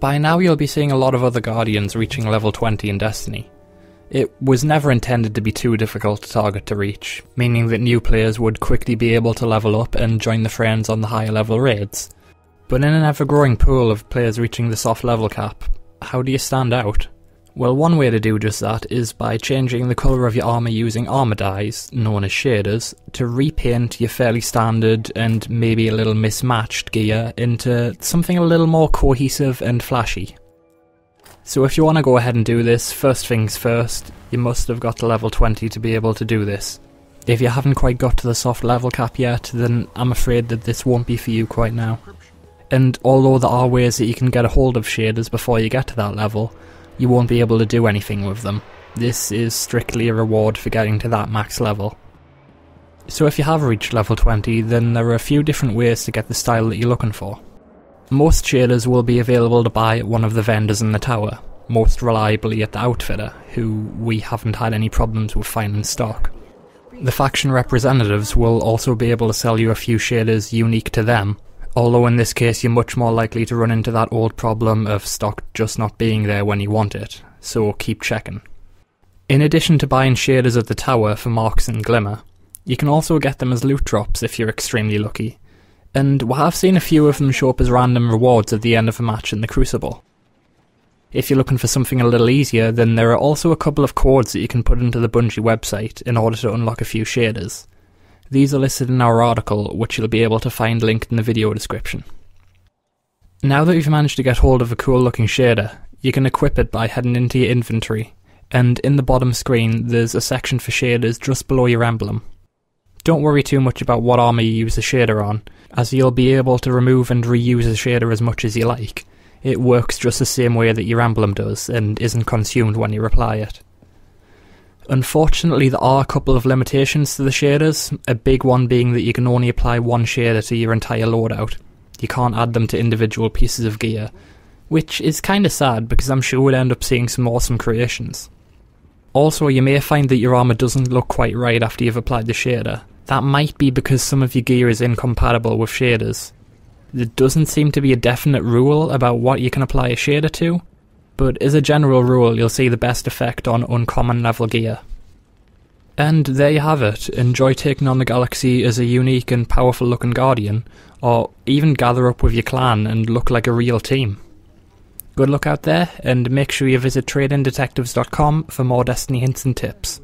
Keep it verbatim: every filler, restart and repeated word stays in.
By now you'll be seeing a lot of other Guardians reaching level twenty in Destiny. It was never intended to be too difficult a target to reach, meaning that new players would quickly be able to level up and join the friends on the higher level raids. But in an ever-growing pool of players reaching the soft level cap, how do you stand out? Well, one way to do just that is by changing the colour of your armour using armour dyes, known as shaders, to repaint your fairly standard and maybe a little mismatched gear into something a little more cohesive and flashy. So if you want to go ahead and do this, first things first, you must have got to level twenty to be able to do this. If you haven't quite got to the soft level cap yet, then I'm afraid that this won't be for you quite now. And although there are ways that you can get a hold of shaders before you get to that level, you won't be able to do anything with them. This is strictly a reward for getting to that max level. So if you have reached level twenty, then there are a few different ways to get the style that you're looking for. Most shaders will be available to buy at one of the vendors in the tower, most reliably at the Outfitter, who we haven't had any problems with finding stock. The faction representatives will also be able to sell you a few shaders unique to them, although in this case you're much more likely to run into that old problem of stock just not being there when you want it, so keep checking. In addition to buying shaders at the tower for Marks and Glimmer, you can also get them as loot drops if you're extremely lucky. And we have seen a few of them show up as random rewards at the end of a match in the Crucible. If you're looking for something a little easier, then there are also a couple of codes that you can put into the Bungie website in order to unlock a few shaders. These are listed in our article, which you'll be able to find linked in the video description. Now that you've managed to get hold of a cool looking shader, you can equip it by heading into your inventory, and in the bottom screen there's a section for shaders just below your emblem. Don't worry too much about what armor you use the shader on, as you'll be able to remove and reuse the shader as much as you like. It works just the same way that your emblem does, and isn't consumed when you apply it. Unfortunately, there are a couple of limitations to the shaders, a big one being that you can only apply one shader to your entire loadout. You can't add them to individual pieces of gear, which is kinda sad because I'm sure we'll end up seeing some awesome creations. Also, you may find that your armour doesn't look quite right after you've applied the shader. That might be because some of your gear is incompatible with shaders. There doesn't seem to be a definite rule about what you can apply a shader to, but as a general rule you'll see the best effect on uncommon level gear. And there you have it, enjoy taking on the galaxy as a unique and powerful looking Guardian, or even gather up with your clan and look like a real team. Good luck out there, and make sure you visit trade in detectives dot com for more Destiny hints and tips.